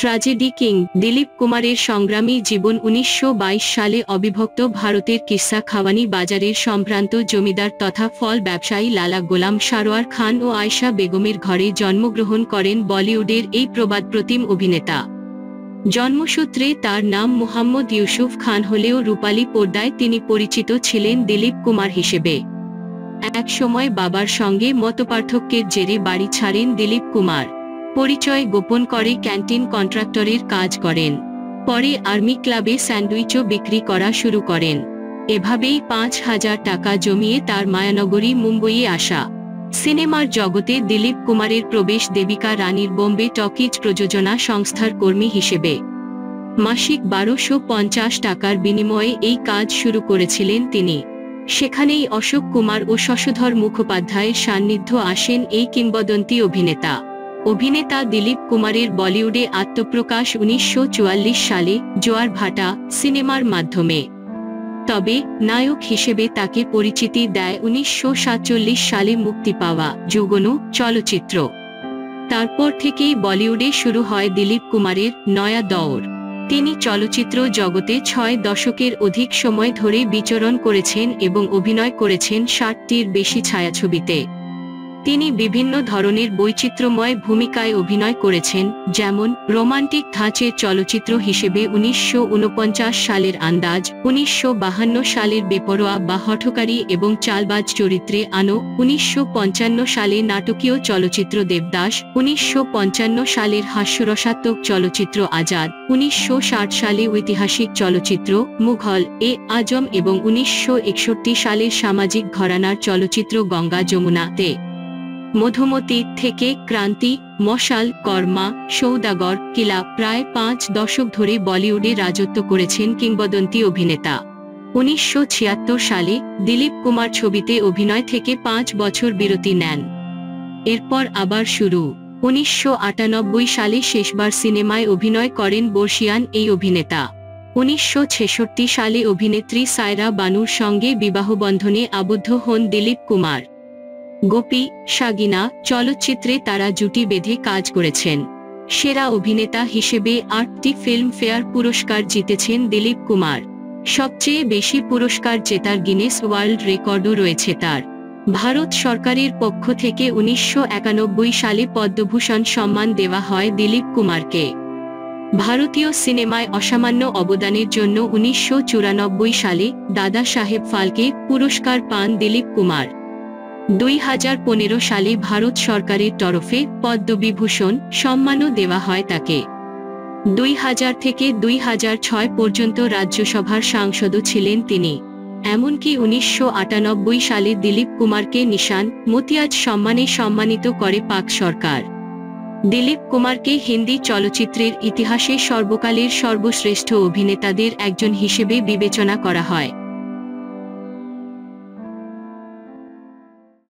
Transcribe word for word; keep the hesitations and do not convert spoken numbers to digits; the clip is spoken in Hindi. ट्रेजेडी किंग दिलीप कुमारेर संग्रामी जीवन उन्नीसशो बाईश साले अविभक्त भारतेर किस्सा खावानी बाजारेर सम्भ्रांत जमीदार तथा फल व्यवसायी लाला गोलाम सारोयार खान और आयशा बेगमेर घरे जन्मग्रहण करें। बलिउडेर ए प्रबादप्रतिम अभिनेता जन्मसूत्रे तार नाम मुहाम्मद यूसुफ खान हलेও रूपाली पर्दाय तिनी परिचित छिलेन दिलीप कुमार हिसेबे। एक समय बाबार संगे मतपार्थक्येर जेरे बाड़ी छाड़ेन दिलीप कुमार। परिचय गोपन करे कैंटीन कन्ट्रैक्टरेर काज करें, परे आर्मी क्लाबे सैंडविचो बिक्री करा शुरू करें। एभाबेई पाँच हजार टाका जमिए तार मायानगरी मुम्बई आसा। सिनेमार जगते दिलीप कुमारेर प्रवेश देविका रानीर बम्बे टकिज प्रयोजना संस्थार कर्मी हिसेबे। मासिक बारोशो पंचाश टाकार बिनिमये एई काज शुरू करेछिलेन तिनी। सेखानेई अशोक कुमार और शशधर मुखोपाध्याय सान्निध्य आसेन एई किंबदंती अभिनेता। अभिनेता दिलीप कुमारेर बलिउडे आत्मप्रकाश उन्नीसशो चुवाल्लिस साले जोयार भाटा सिनेमार माध्यमे। तबे नायक हिसेबे ताके परिचिति देय उन्नीसशो सातचल्लिस साले मुक्ति पावा जुगनो चलचित्र। तारपर थेके बलिउडे शुरू हय दिलीप कुमारेर नया दौर। तिनी चलचित्र जगते छय दशकेर अधिक समय धरे विचरण करेछेन एबं अभिनय करेछेन षाटटिर बेशी छायाछबिते। तिनी विभिन्न धरनेर वैचित्र्यमय भूमिकाय अभिनय करेछेन, जेमन रोमांटिक धाँचेर चलचित्र हिसेबे उन्नीसशो ऊनपंचाश सालेर आंदाज, उन्नीसशो बाहान्न सालेर बेपरोया बा हठकारी एवं चालबाज चरित्रे आनो, उन्नीसशो पंचान्न साले नाटकीय चलचित्र देवदास, उन्नीसशो पंचान्न सालेर हास्यरसात्मक चलचित्र आजाद, उन्नीसशो षाट साले ऐतिहासिक चलचित्र मुगल-ए-आजम एवं उन्नीसशो एकषट्टी साले सामाजिक घरानार चलचित्र गंगा यमुना ते मधुमती थेके क्रांति मशाल, कर्मा, सौदागर, किला प्राय पाँच दशक धरे बलिउडे राजत्व करेछेन किंबदंती अभिनेता। उन्नीसशो छियात्तर साले दिलीप कुमार छबिते अभिनय थेके पाँच बछर बिरति नेन। एरपर आबार शुरू। उन्नीसशो आठानब्बई साले शेषबार सिनेमाय अभिनय करेन बर्षियान एई अभिनेता। उन्नीसशो छेषट्टी साले अभिनेत्री सायरा बानुर संगे विवाह बंधने आबद्ध हन दिलीप कुमार। गोपी सागिना चलचित्रे तारा जुटी बेधे काज करेछेन। सेरा अभिनेता हिसेबे आठटी फिल्मफेयर पुरस्कार जीतेछेन दिलीप कुमार। सबचेये बेशी पुरस्कार जेतार गिनेस वर्ल्ड रेकर्डो रयेछे तार। भारत सरकारेर पक्ष थेके उन्नीसशो एकानब्बई साले पद्मभूषण सम्मान देवा हय दिलीप कुमारके। भारतीय सिनेमाय असामान्य अवदानेर जन्य उन्नीसशो चुरानब्बई साले दादा साहेब फाल्के पुरस्कार पान दिलीप कुमार। दुई हजार पंद्रह साले भारत सरकारेर तरफे पद्म विभूषण सम्मानও দেওয়া হয় তাকে। দুই হাজার থেকে দুই হাজার ছয় পর্যন্ত রাজ্যসভার সাংসদও ছিলেন তিনি। এমনকি উনিশশো আটানব্বই সালে দিলীপ কুমারকে নিশান-এ-ইমতিয়াজ সম্মানে সম্মানিত করে পাক সরকার। দিলীপ কুমারকে হিন্দি চলচ্চিত্রের ইতিহাসে সর্বকালের সর্বশ্রেষ্ঠ অভিনেতাদের একজন হিসেবে বিবেচনা করা হয়।